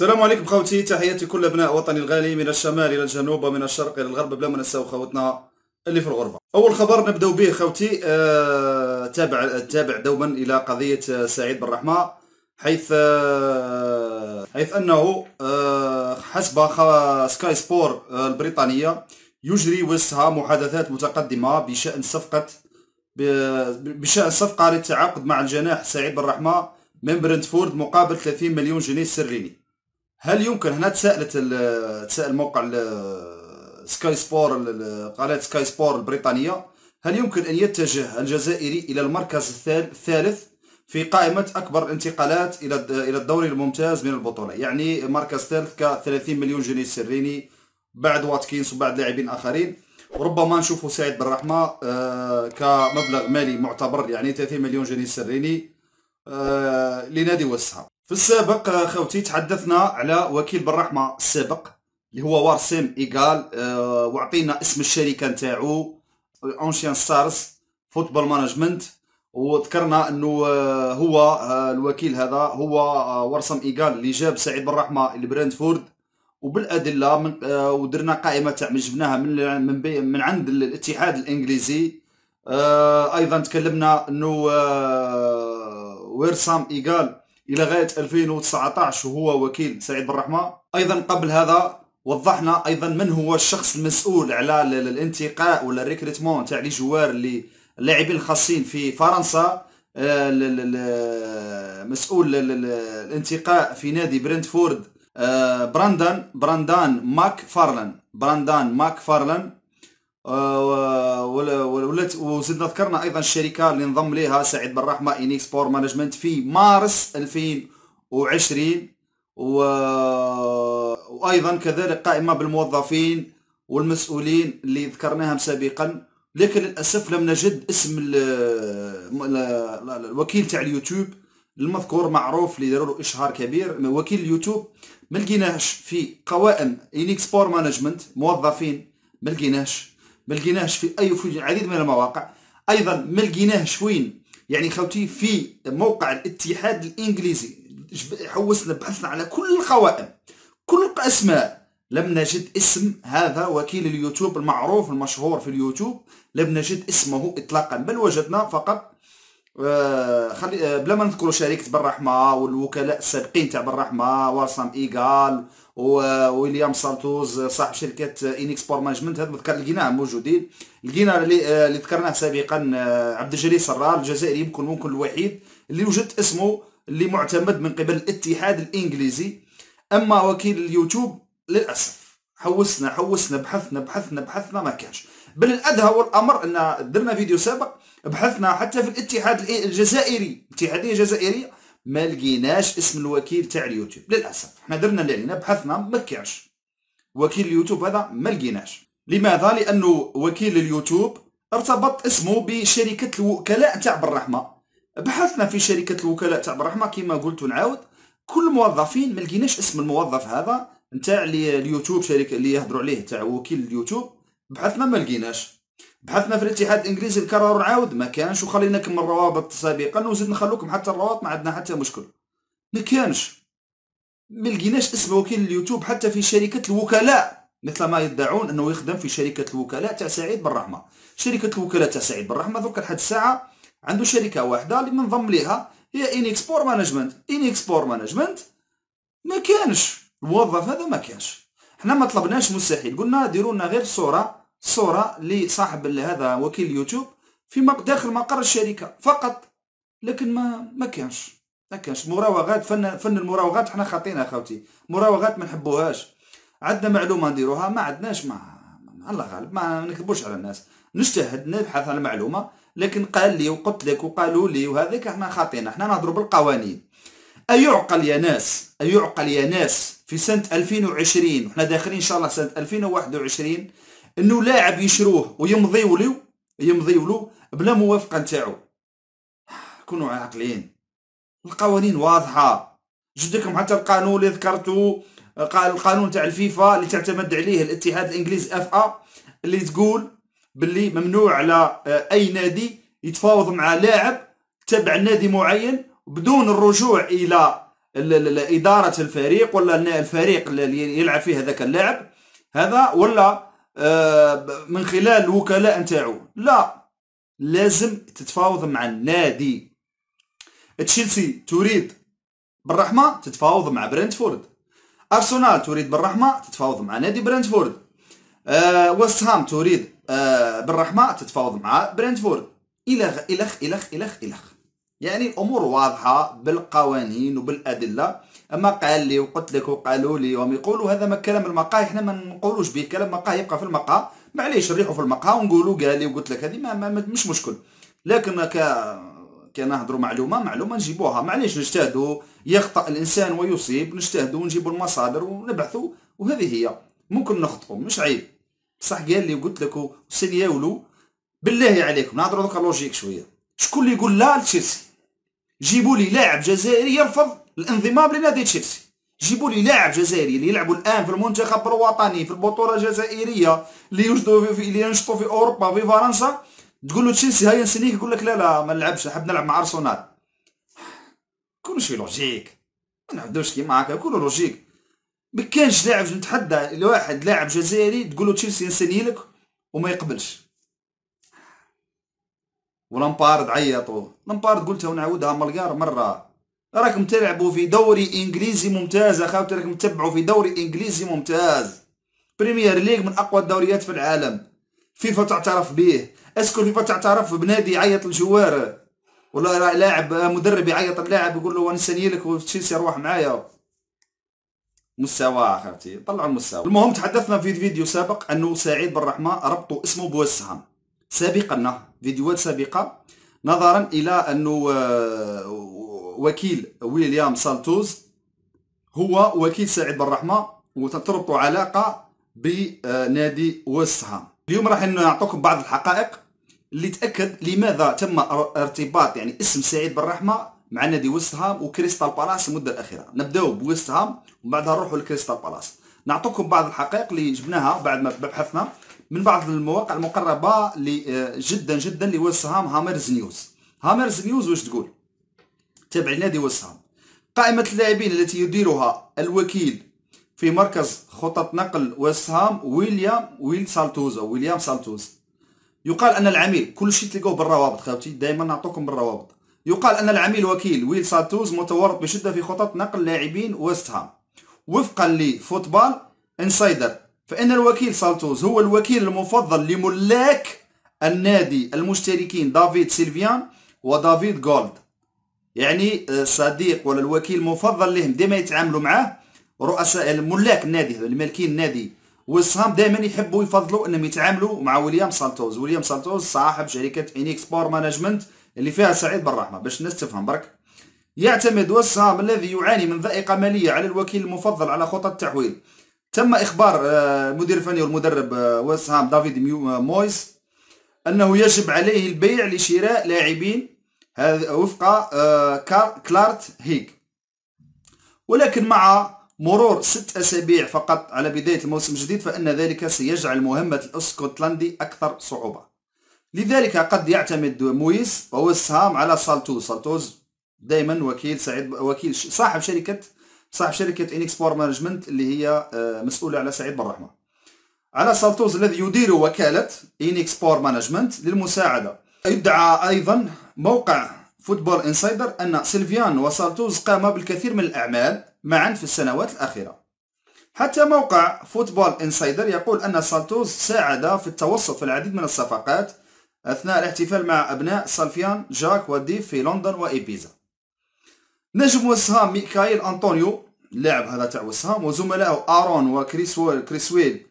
السلام عليكم خوتي، تحياتي كل ابناء وطني الغالي من الشمال الى الجنوب ومن الشرق الى الغرب، بلا ما ننساو خوتنا اللي في الغربه. اول خبر نبداو به خوتي، تابع دوما الى قضيه سعيد بالرحمه، حيث انه حسب سكاي سبور البريطانيه يجري ويست هام محادثات متقدمه بشان صفقه للتعاقد مع الجناح سعيد بالرحمه من برنتفورد مقابل 30 مليون جنيه استرليني. هل يمكن، هنا تسأل موقع سكاي سبور، قناة سكاي سبور البريطانية، هل يمكن أن يتجه الجزائري إلى المركز الثالث في قائمة أكبر الانتقالات إلى الدوري الممتاز من البطولة؟ يعني مركز ثالث ك 30 مليون جنيه استرليني بعد واتكينز وبعد لاعبين آخرين، وربما نشوفوا سعيد بالرحمة كمبلغ مالي معتبر، يعني 30 مليون جنيه استرليني لنادي ويست هام. في السابق خوتي تحدثنا على وكيل بالرحمة السابق اللي هو وارسم إيغال، وعطينا اسم الشركة نتاعو اونشين ستارز فوتبول مانجمنت، وذكرنا انه هو الوكيل هذا هو وارسم إيغال اللي جاب سعيد بالرحمة لبرنتفورد، وبالادله ودرنا قائمه تاع جبناها من عند الاتحاد الانجليزي. ايضا تكلمنا انه وارسام إيغال الى غايه 2019 وهو وكيل سعيد بالرحمه. ايضا قبل هذا وضحنا ايضا من هو الشخص المسؤول على الانتقاء ولا الريكروتمون تاع لي جوار اللي اللاعبين الخاصين في فرنسا، مسؤول الانتقاء في نادي برنتفورد براندان ماك فارلان. وزدنا ذكرنا ايضا الشركه اللي انضم ليها سعيد بالرحمه انيكس بور مانجمنت في مارس 2020، وايضا كذلك قائمه بالموظفين والمسؤولين اللي ذكرناهم سابقا، لكن للاسف لم نجد اسم الوكيل تاع اليوتيوب المذكور، معروف اللي داروا له اشهار كبير، وكيل اليوتيوب ما لقيناهش في قوائم انيكس بور مانجمنت، موظفين ما لقيناهش في العديد من المواقع، ايضا ما لقيناهش وين، يعني خوتي في موقع الاتحاد الانجليزي حوسنا بحثنا على كل القوائم كل الاسماء، لم نجد اسم هذا وكيل اليوتيوب المعروف المشهور في اليوتيوب، لم نجد اسمه اطلاقا، بل وجدنا فقط بلا ما نذكروا شركة بالرحمة والوكلاء السابقين تاع بالرحمة، وارسام إيغال وويليام سالتوز صاحب شركة انيكس بور مانجمنت، هذا مذكر لقيناهم موجودين، لقينا اللي ذكرناه سابقا عبد الجليس السرار الجزائري، ممكن الوحيد اللي وجدت اسمه اللي معتمد من قبل الاتحاد الانجليزي. اما وكيل اليوتيوب للاسف حوسنا بحثنا ما كانش، بل الادهى والامر ان درنا فيديو سابق بحثنا حتى في الاتحاد الجزائري، الاتحاديه الجزائريه، ما لقيناش اسم الوكيل تاع اليوتيوب للاسف، احنا درنا اللي علينا بحثنا ما كاعش وكيل اليوتيوب هذا ما لقيناش. لماذا؟ لانه وكيل اليوتيوب ارتبط اسمه بشركه الوكلاء تاع بالرحمه، بحثنا في شركه الوكلاء تاع بالرحمه كما قلت ونعاود كل الموظفين، ما لقيناش اسم الموظف هذا نتاع اليوتيوب، شركه اللي يهضروا عليه تاع وكيل اليوتيوب، بحثنا ما لقيناش. بحثنا في الاتحاد الانجليزي نكرر نعاود ما كانش، وخليناكم الروابط سابقا وزيد نخلوكم حتى الروابط، ما عندنا حتى مشكل، ما كانش، ما لقيناش اسم وكيل اليوتيوب حتى في شركه الوكلاء، مثل ما يدعون انه يخدم في شركه الوكلاء تاع سعيد بالرحمه. شركه الوكلاء تاع سعيد بالرحمه دوك لحد الساعه عنده شركه واحده اللي منضم ليها هي انيكس بور مانجمنت، انيكس بور مانجمنت ما كانش الموظف هذا، ما كانش. حنا ما طلبناش مستحيل، قلنا ديروا لنا غير صورة لصاحب هذا وكيل اليوتيوب في داخل مقر الشركة فقط، لكن ما كانش مراوغات، فن المراوغات حنا خاطينا خوتي، مراوغات ما نحبوهاش، عندنا معلومة نديروها ما عندناش، الله غالب ما نكذبوش على الناس، نجتهد نبحث على المعلومة، لكن قال لي وقلت لك وقالوا لي وهذيك، حنا خاطينا، حنا نهضروا بالقوانين. أيعقل يا ناس في سنة 2020 وحنا داخلين إن شاء الله سنة 2021 انه لاعب يشروه ويمضيولو بلا موافقه نتاعو؟ كونوا عاقلين، القوانين واضحه، جدكم حتى القانون اللي ذكرته، قال القانون تاع الفيفا اللي تعتمد عليه الاتحاد الانجليزي FA، اللي تقول باللي ممنوع على اي نادي يتفاوض مع لاعب تبع نادي معين بدون الرجوع الى إدارة الفريق ولا الفريق اللي يلعب فيه هذاك اللاعب هذا ولا من خلال الوكلاء نتاعو. لا، لازم تتفاوض مع النادي. تشيلسي تريد بالرحمة تتفاوض مع برنتفورد، أرسنال تريد بالرحمة تتفاوض مع نادي برنتفورد، ويست هام تريد بالرحمة تتفاوض مع برنتفورد، إلخ إلخ إلخ إلخ إلخ. يعني الأمور واضحة بالقوانين وبالأدلة. أما قال لي وقلت لك وقالوا لي وهم يقولوا هذا ما كلام المقهى، إحنا ما نقولوش به كلام مقهى، يبقى في المقهى معليش نريحوا في المقهى ونقولوا قال لي وقلت لك، هذه مش مشكل. لكن كنهضروا معلومة نجيبوها، معليش نجتهدوا، يخطأ الإنسان ويصيب، نجتهدوا ونجيبوا المصادر ونبحثوا، وهذه هي. ممكن نخطئوا مش عيب، بصح قال لي وقلت لك وسنياولوا. بالله عليكم نهضروا دوكا لوجيك شوية. شكون اللي يقول لا لتشيلسي؟ جيبوا لي لاعب جزائري يرفض الانضمام لنادي تشيلسي، جيبوا لي لاعب جزائري اللي يلعبوا الان في المنتخب الوطني في البطوله الجزائريه اللي يوجدوا اللي ينشطوا في اوروبا في فرنسا، تقول له تشيلسي هيا نسنيك يقول لك لا لا ما نلعبش، نحب نلعب مع ارسنال. كلش في لوجيك، ما نعبدوش كيما هكا، كلو لوجيك. ما كانش لاعب، نتحدى لواحد لاعب جزائري تقول له تشيلسي نسني لك وما يقبلش. ولامبارد عيطوه، لامبارد قلتها ونعاودها مليار مره، راكم تلعبوا في دوري انجليزي ممتاز اخاوتي، راكم تتبعوا في دوري انجليزي ممتاز، بريمير ليغ من اقوى الدوريات في العالم، فيفا تعترف به، اسكو فيفا تعترف بنادي يعيط للجوار ولا لاعب مدرب يعيط اللاعب يقول له نسني لك وتشيلسي روح معايا. مستوى اخاوتي، طلعوا المستوى. المهم تحدثنا في فيديو سابق انه سعيد بالرحمة ربطوا اسمه بويست هام سابقا، فيديوهات سابقه، نظرا الى انه وكيل ويليام سالتوز هو وكيل سعيد بالرحمة وتربط علاقه بنادي ويست هام. اليوم راح نعطيكم بعض الحقائق اللي تاكد لماذا تم ارتباط يعني اسم سعيد بالرحمة مع نادي ويست هام وكريستال بالاس المده الاخيره. نبداو بويست هام وبعدها نروحوا لكريستال بالاس. نعطيكم بعض الحقائق اللي جبناها بعد ما بحثنا من بعض المواقع المقربه جدا جدا لويست هام. هامرز نيوز، هامرز نيوز واش تقول؟ تابع لنادي ويست هام، قائمه اللاعبين التي يديرها الوكيل في مركز خطط نقل ويست هام ويليام سالتوز. يقال ان العميل، كل شيء تلقوه بالروابط خاوتي، دائما نعطوكم بالروابط. يقال ان العميل وكيل ويل سالتوز متورط بشده في خطط نقل لاعبين ويست هام. وفقا لفوتبال انسايدر فإن الوكيل سالتوز هو الوكيل المفضل لملاك النادي المشتركين دافيد سيلفيان ودافيد جولد، يعني صديق ولا الوكيل المفضل لهم، ديما يتعاملوا معاه رؤساء ملاك النادي المالكين النادي ويست هام، دائما يحبوا يفضلوا انهم يتعاملوا مع ويليام سالتوز. ويليام سالتوز صاحب شركة أنيك سبور مانجمنت اللي فيها سعيد بالرحمة، باش الناس تفهم برك. يعتمد ويست هام الذي يعاني من ضائقة مالية على الوكيل المفضل على خطط التحويل. تم إخبار المدير الفني والمدرب ويست هام دافيد مويس أنه يجب عليه البيع لشراء لاعبين وفق كلارت هيك، ولكن مع مرور 6 أسابيع فقط على بداية الموسم الجديد فإن ذلك سيجعل مهمة الاسكتلندي أكثر صعوبة. لذلك قد يعتمد مويس وويست هام على سالتوز. سالتوز دائما وكيل سعيد، وكيل صاحب شركة أنيك سبور مانجمنت اللي هي مسؤولة على سعيد بالرحمة، على سالتوز الذي يدير وكالة أنيك سبور مانجمنت للمساعدة. يدعى أيضا موقع فوتبول انسايدر أن سيلفيان وسالتوز قام بالكثير من الأعمال معا في السنوات الأخيرة. حتى موقع فوتبول انسايدر يقول أن سالتوز ساعد في التوسط في العديد من الصفقات أثناء الاحتفال مع أبناء سالفيان جاك وديف في لندن وإيبيزا. نجم ويست هام ميكايل أنطونيو، اللاعب هذا تاع ويست هام، وزملائه آرون وكريسويل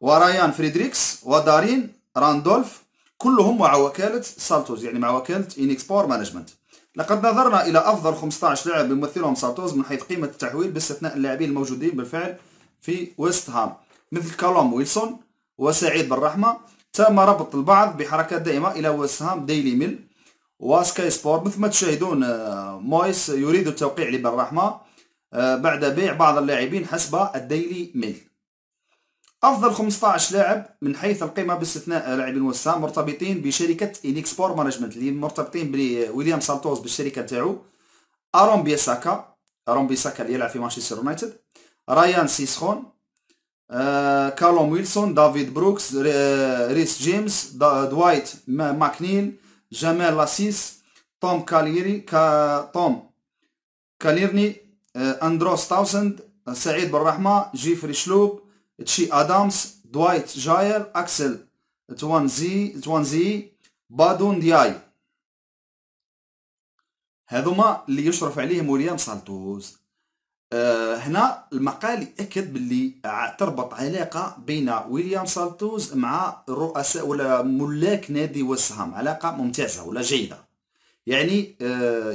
ورايان فريدريكس ودارين راندولف، كلهم مع وكالة سالتوز، يعني مع وكالة أنيك سبور مانجمنت. لقد نظرنا إلى أفضل 15 لاعب يمثلهم سالتوز من حيث قيمة التحويل باستثناء اللاعبين الموجودين بالفعل في ويست هام مثل كالوم ويلسون وسعيد بالرحمة. تم ربط البعض بحركات دائمة إلى ويست هام ديلي ميل وسكاي سبور. مثل ما تشاهدون مويس يريد التوقيع لبالرحمة بعد بيع بعض اللاعبين حسب الديلي ميل. أفضل 15 لاعب من حيث القيمة باستثناء لاعبين ويست هام مرتبطين بشركة أنيك سبور مانجمنت، اللي مرتبطين بويليام سالتوز بالشركة تاعو. أرون بيساكا، رومبي ساكا اللي يلعب في مانشستر يونايتد، رايان سيسخون، كالوم ويلسون، دافيد بروكس، ريس جيمس، دوايت ماكنيل، جمال لاسيس، توم كاليرني، اندروس تاوسند، سعيد بالرحمة، جيفري شلوب، تشي ادامس، دوايت جاير، اكسل توانزي، بادون دياي. هذوما اللي يشرف عليهم وليام سالتوز. هنا المقال يأكد باللي تربط علاقة بين ويليام سالتوز مع رؤساء ولا ملاك نادي ويست هام، علاقة ممتازة ولا جيدة، يعني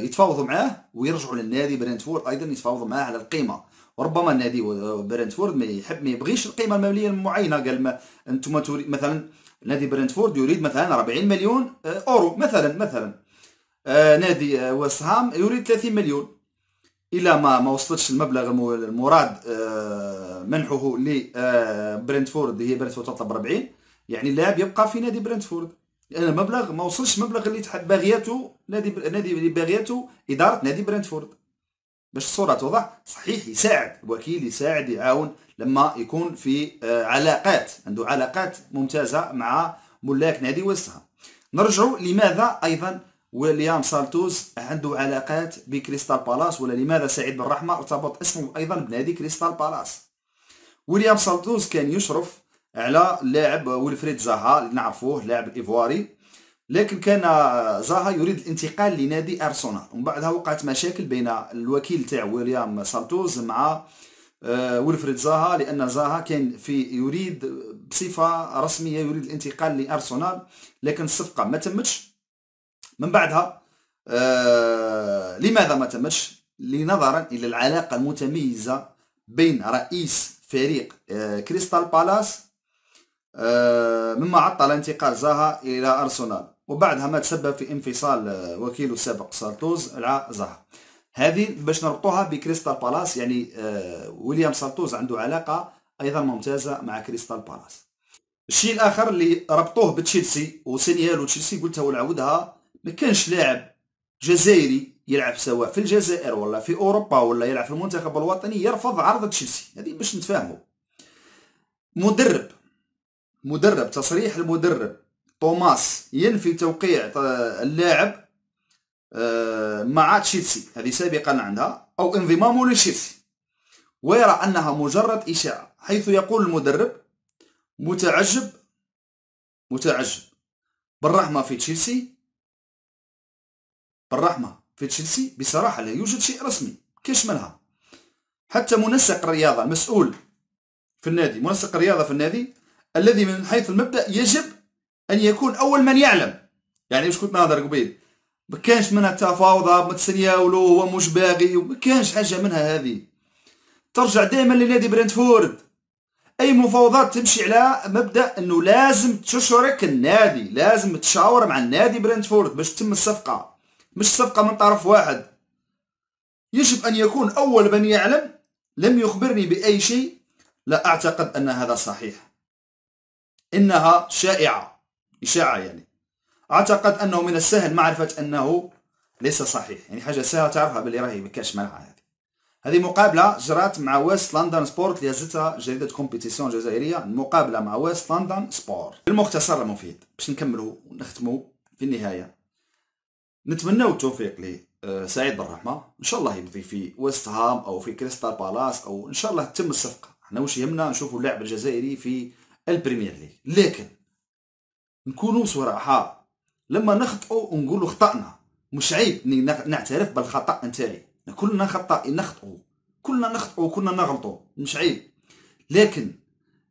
يتفاوضوا معاه ويرجعوا للنادي برنتفورد أيضا يتفاوضوا معاه على القيمة، وربما النادي برنتفورد ما يحب ما يبغيش القيمة المالية المعينة، قال ما انتم تريد مثلا نادي برنتفورد يريد مثلا 40 مليون أورو مثلا نادي ويست هام يريد 30 مليون، الى ما وصلتش المبلغ المراد منحه لبرنتفورد، هي برنتفورد تطلب 40، يعني اللاعب يبقى في نادي برنتفورد لان المبلغ ما وصلش المبلغ اللي تحب باغياته نادي اللي باغياته اداره نادي برنتفورد. باش الصوره توضح صحيح، يساعد وكيل، يساعد، يعاون لما يكون في علاقات، عنده علاقات ممتازه مع ملاك نادي ويست هام. نرجعوا لماذا ايضا ويليام سالتوز عنده علاقات بكريستال بالاس، ولا لماذا سعيد بالرحمة ارتبط اسمه أيضا بنادي كريستال بالاس. ويليام سالتوز كان يشرف على اللاعب ويلفريد زاها اللي نعرفوه اللاعب الإيفواري، لكن كان زاها يريد الانتقال لنادي أرسنال، ومن بعدها وقعت مشاكل بين الوكيل تاع ويليام سالتوز مع ويلفريد زاها، لأن زاها كان يريد بصفة رسمية يريد الانتقال لأرسنال، لكن الصفقة ما تمتش. من بعدها لماذا ما تمش؟ لنظرا الى العلاقه المتميزه بين رئيس فريق كريستال بالاس، مما عطل انتقال زاها الى ارسنال، وبعدها ما تسبب في انفصال وكيله السابق سالتوز مع زاها. هذه باش نربطوها بكريستال بالاس، يعني ويليام سالتوز عنده علاقه ايضا ممتازه مع كريستال بالاس. الشيء الاخر اللي ربطوه بتشيلسي وسينيالو تشيلسي، قلتها ونعاودها، ما كانش لاعب جزائري يلعب سواء في الجزائر ولا في اوروبا ولا يلعب في المنتخب الوطني يرفض عرض تشيلسي، هذه باش نتفاهموا. مدرب تصريح المدرب توماس ينفي توقيع اللاعب مع تشيلسي، هذه سابقا عندها او انضمامه لتشيلسي، ويرى انها مجرد اشاعه، حيث يقول المدرب متعجب بالرحمه في تشيلسي، بالرحمة في تشيلسي بصراحة لا يوجد شيء رسمي كيشملها، حتى منسق الرياضة المسؤول في النادي، منسق الرياضة في النادي الذي من حيث المبدأ يجب أن يكون أول من يعلم، يعني واش كنت نهضر قبيل، ما كانش منها تفاوضة، ما تسنياولو، هو مش باغي، ما كانش حاجة منها، هذه ترجع دائما لنادي برنتفورد، أي مفاوضات تمشي على مبدأ أنه لازم تشرك النادي، لازم تشاور مع النادي برنتفورد باش تتم الصفقة، مش صفقة من طرف واحد، يجب أن يكون أول من يعلم، لم يخبرني بأي شيء، لا أعتقد أن هذا صحيح، إنها شائعة، إشاعة يعني، أعتقد أنه من السهل معرفة أنه ليس صحيح، يعني حاجة سهلة تعرفها باللي راهي ما كاش منها. هذه مقابلة جرات مع ويست لندن سبورت اللي هزتها جريدة كومبيتيسيون الجزائرية، المقابلة مع ويست لندن سبورت. المختصر المفيد باش نكملوا ونختموا في النهاية، نتمنوا التوفيق لسعيد بالرحمة، ان شاء الله يمضي في ويست هام او في كريستال بالاس، او ان شاء الله تتم الصفقه، احنا واش يهمنا نشوفوا اللاعب الجزائري في البريمير ليغ، لكن نكونوا صراحه لما نخطئوا ونقولوا خطأنا، مش عيب نعترف بالخطأ نتاعي، كلنا خطأ، نخطئوا كلنا نغلطوا، مش عيب، لكن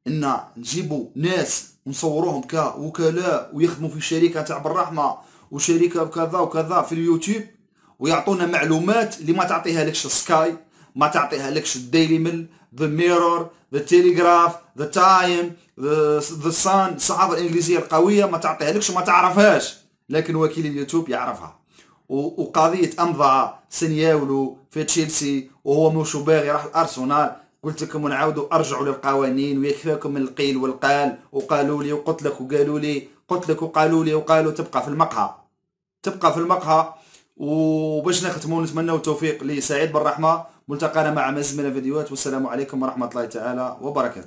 ان نجيبوا ناس ونصوروهم كوكلاء ويخدموا في شركه تاع بالرحمة وشركه وكذا وكذا في اليوتيوب، ويعطونا معلومات اللي ما تعطيها لكش سكاي، ما تعطيها لكش الديلي ميل، ذا ميرور، ذا تيليغراف، ذا تايم، ذا سان، الصحافه الانجليزيه القويه ما تعطيها لكش، ما تعرفهاش، لكن وكيل اليوتيوب يعرفها. وقضيه امضاء سنياولو في تشيلسي وهو مش باغي راح الارسنال، قلت لكم ونعاودوا، ارجعوا للقوانين ويكفاكم من القيل والقال، وقالوا لي وقلت لك وقالوا لي، قلت لك وقالوا لي وقالوا، تبقى في المقهى، وباش نختموا نتمنوا التوفيق لسعيد بن رحمه. ملتقانا مع مزيد من الفيديوهات، والسلام عليكم ورحمه الله تعالى وبركاته.